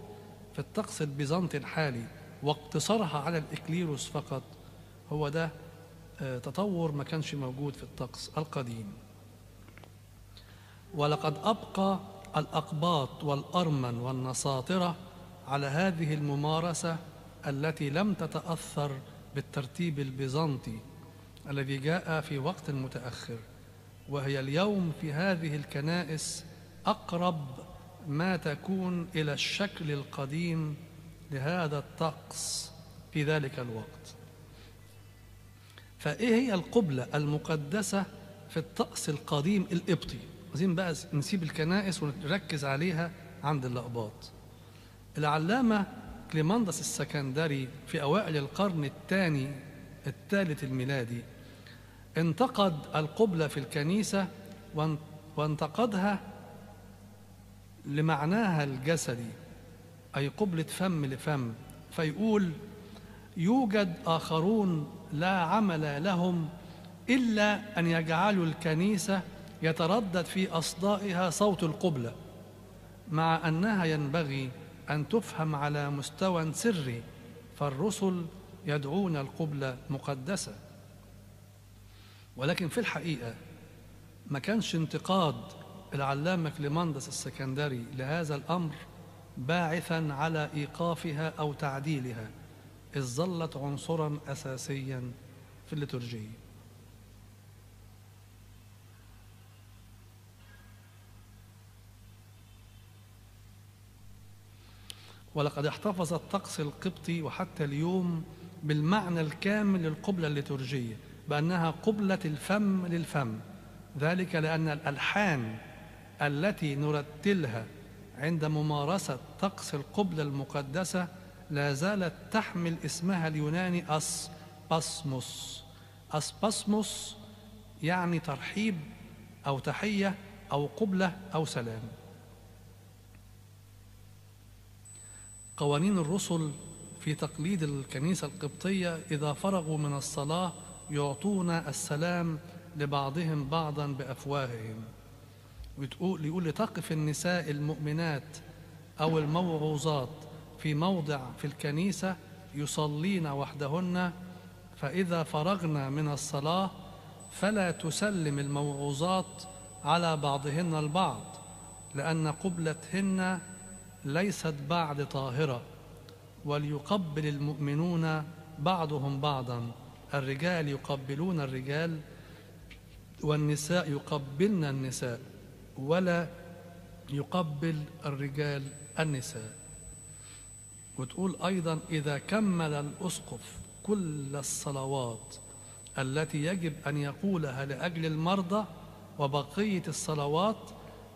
في الطقس البيزنطي الحالي واقتصارها على الإكليروس فقط هو ده تطور ما كانش موجود في الطقس القديم. ولقد أبقى الأقباط والأرمن والنساطرة على هذه الممارسة التي لم تتأثر بالترتيب البيزنطي الذي جاء في وقت متأخر، وهي اليوم في هذه الكنائس أقرب ما تكون إلى الشكل القديم لهذا الطقس في ذلك الوقت. فإيه هي القبلة المقدسة في الطقس القديم القبطي؟ عايزين بقى نسيب الكنائس ونركز عليها عند الأقباط. العلامة كليمندس السكندري في أوائل القرن الثالث الميلادي انتقد القبلة في الكنيسة وانتقدها لمعناها الجسدي، أي قبلة فم لفم، فيقول: يوجد آخرون لا عمل لهم إلا أن يجعلوا الكنيسة يتردد في أصدائها صوت القبلة، مع أنها ينبغي أن تفهم على مستوى سري، فالرسل يدعون القبلة مقدسة. ولكن في الحقيقة ما كانش انتقاد العلامة كليمندس السكندري لهذا الأمر باعثا على إيقافها أو تعديلها، إذ ظلت عنصرا أساسيا في الليتورجية. ولقد احتفظ الطقس القبطي وحتى اليوم بالمعنى الكامل للقبلة الليتورجية بأنها قبلة الفم للفم، ذلك لأن الألحان التي نرتلها عند ممارسة طقس القبلة المقدسة لا زالت تحمل اسمها اليوناني اسباسموس. اسباسموس يعني ترحيب أو تحية أو قبلة أو سلام. قوانين الرسل في تقليد الكنيسة القبطية إذا فرغوا من الصلاة يعطونا السلام لبعضهم بعضا بأفواههم. ويقول لتقف النساء المؤمنات أو الموعوظات في موضع في الكنيسة يصلين وحدهن، فإذا فرغنا من الصلاة فلا تسلم الموعوظات على بعضهن البعض، لأن قبلتهن ليست بعد طاهرة. وليقبل المؤمنون بعضهم بعضا، الرجال يقبلون الرجال والنساء يقبلن النساء، ولا يقبل الرجال النساء. وتقول أيضا إذا كمل الأسقف كل الصلوات التي يجب أن يقولها لأجل المرضى وبقية الصلوات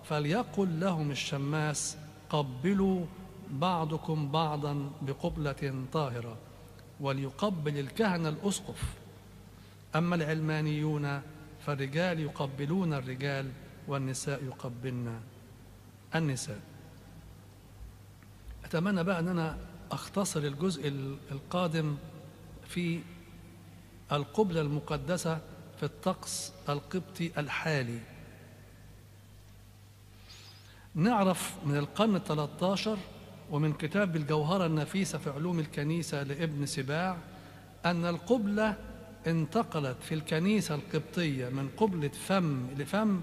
فليقل لهم الشماس قبلوا بعضكم بعضا بقبلة طاهرة. وليقبل الكهنة الأسقف. أما العلمانيون فالرجال يقبلون الرجال والنساء يقبلن النساء. أتمنى بقى أن أنا أختصر الجزء القادم في القبلة المقدسة في الطقس القبطي الحالي. نعرف من القرن ال13 ومن كتاب الجوهرة النفيسة في علوم الكنيسة لابن سباع أن القبلة انتقلت في الكنيسة القبطية من قبلة فم لفم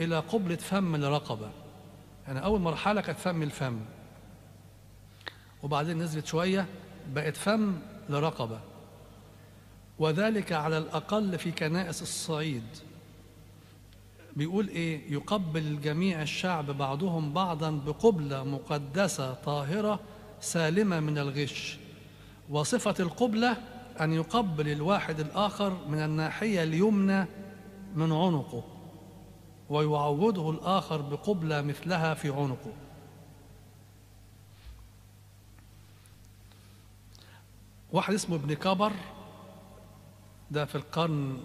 إلى قبلة فم لرقبة. يعني أول مرحلة كانت فم لفم، وبعدين نزلت شوية بقت فم لرقبة، وذلك على الأقل في كنائس الصعيد. بيقول إيه؟ يقبل جميع الشعب بعضهم بعضا بقبلة مقدسة طاهرة سالمة من الغش. وصفة القبلة أن يقبل الواحد الآخر من الناحية اليمنى من عنقه، ويعوده الآخر بقبلة مثلها في عنقه. واحد اسمه ابن كبر، ده في القرن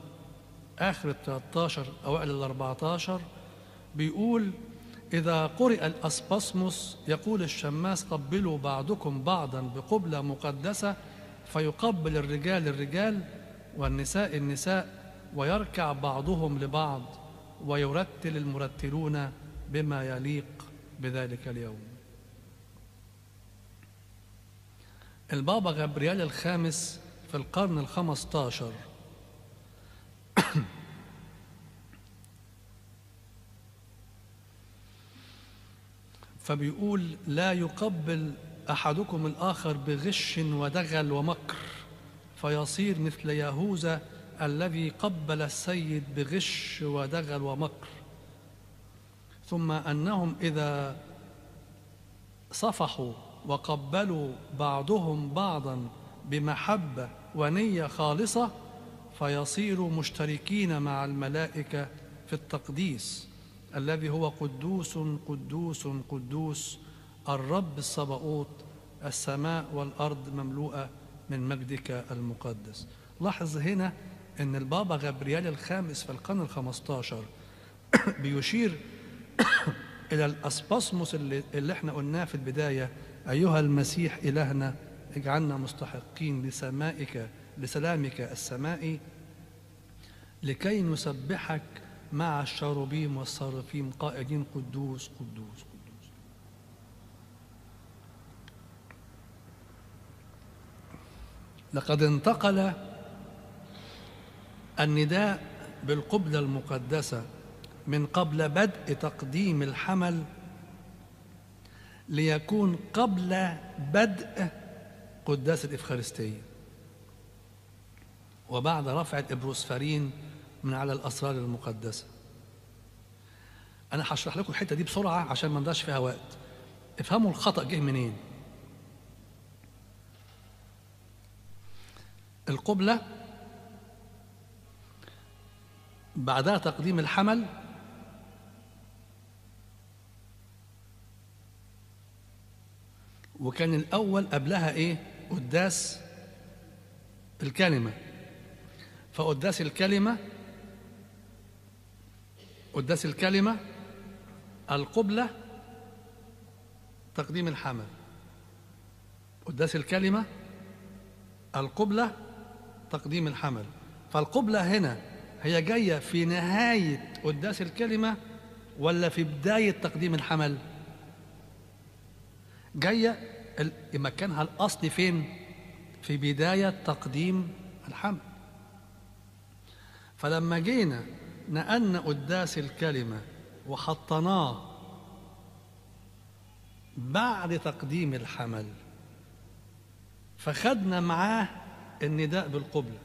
آخر ال13 أوائل ال14، بيقول إذا قرئ الأسباسموس يقول الشماس قبلوا بعضكم بعضا بقبلة مقدسة، فيقبل الرجال الرجال والنساء النساء، ويركع بعضهم لبعض، ويرتل المرتلون بما يليق بذلك اليوم. البابا غبريال الخامس في القرن ال15 فبيقول لا يقبل أحدكم الآخر بغش ودغل ومكر، فيصير مثل يهوذا الذي قبل السيد بغش ودغل ومكر. ثم أنهم إذا صفحوا وقبلوا بعضهم بعضا بمحبة ونية خالصة، فيصيروا مشتركين مع الملائكة في التقديس الذي هو قدوس قدوس قدوس الرب الصباؤوت، السماء والأرض مملوءة من مجدك المقدس. لاحظ هنا أن البابا غبريال الخامس في القرن ال15 بيشير إلى الأسباسموس اللي احنا قلناه في البداية: أيها المسيح إلهنا اجعلنا مستحقين لسلامك السمائي، لكي نسبحك مع الشاروبيم والصرافيم قائدين قدوس قدوس قدوس. لقد انتقل النداء بالقبلة المقدسة من قبل بدء تقديم الحمل ليكون قبل بدء قداس الإفخارستية، وبعد رفع الإبرسفرين من على الأسرار المقدسة. أنا هشرح لكم الحتة دي بسرعة عشان ما نضيعش فيها وقت. افهموا الخطأ جه منين. القبلة بعدها تقديم الحمل وكان الأول قبلها إيه؟ قداس الكلمة. فقداس الكلمة القبلة تقديم الحمل. قداس الكلمة، القبلة، تقديم الحمل. فالقبلة هنا هي جاية في نهاية قداس الكلمة ولا في بداية تقديم الحمل؟ جاية مكانها الأصلي فين؟ في بداية تقديم الحمل. فلما جينا نقلنا قداس الكلمة وحطناه بعد تقديم الحمل، فخدنا معاه النداء بالقبلة.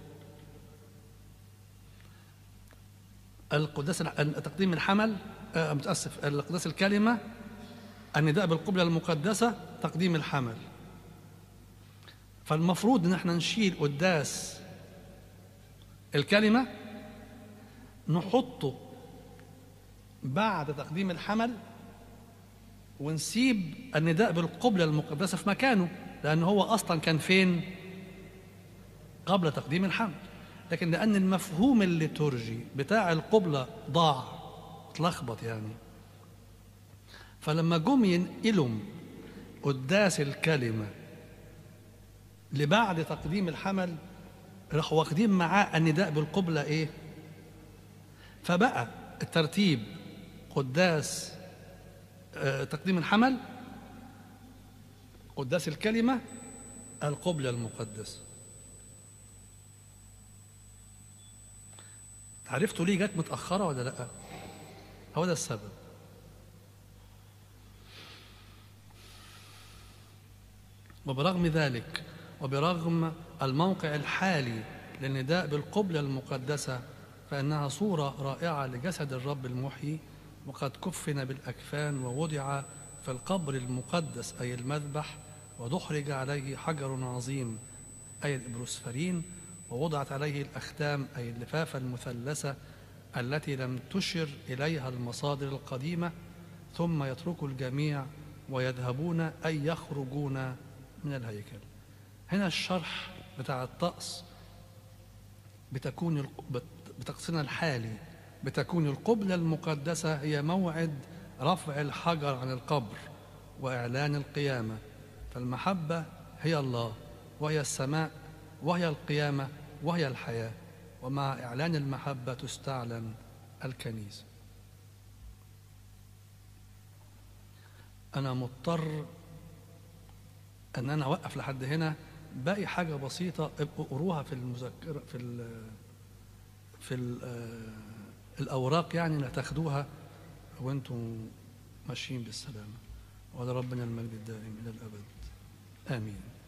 القداس تقديم الحمل متأسف، القداس الكلمة النداء بالقبلة المقدسة، تقديم الحمل. فالمفروض ان احنا نشيل قداس الكلمة نحطه بعد تقديم الحمل ونسيب النداء بالقبلة المقدسة في مكانه، لأن هو أصلا كان فين؟ قبل تقديم الحمل. لكن لأن المفهوم الليتورجي بتاع القبلة ضاع، اتلخبط يعني، فلما جم ينقلهم قداس الكلمة لبعد تقديم الحمل راحوا واخدين معاه النداء بالقبلة إيه؟ فبقى الترتيب قداس تقديم الحمل، قداس الكلمة، القبلة المقدسة. عرفتوا ليه جت متأخرة ولا لأ؟ هو ده السبب. وبرغم ذلك وبرغم الموقع الحالي للنداء بالقبلة المقدسة فإنها صورة رائعة لجسد الرب المحيي، وقد كفن بالأكفان ووضع في القبر المقدس أي المذبح، ودحرج عليه حجر عظيم أي الإبرسفرين، ووضعت عليه الأختام أي اللفافة المثلثة التي لم تشر إليها المصادر القديمة، ثم يترك الجميع ويذهبون أي يخرجون من الهيكل. هنا الشرح بتاع الطقس بتقصينا الحالي بتكون القبلة المقدسة هي موعد رفع الحجر عن القبر وإعلان القيامة. فالمحبة هي الله وهي السماء وهي القيامة وهي الحياة، ومع إعلان المحبة تستعلن الكنيسة. أنا مضطر أن أنا أوقف لحد هنا، باقي حاجة بسيطة ابقوا قروها في المذكرة في الأوراق، يعني لا تاخدوها وأنتم ماشيين بالسلامة، وعلى ربنا المجد الدائم إلى الأبد. آمين.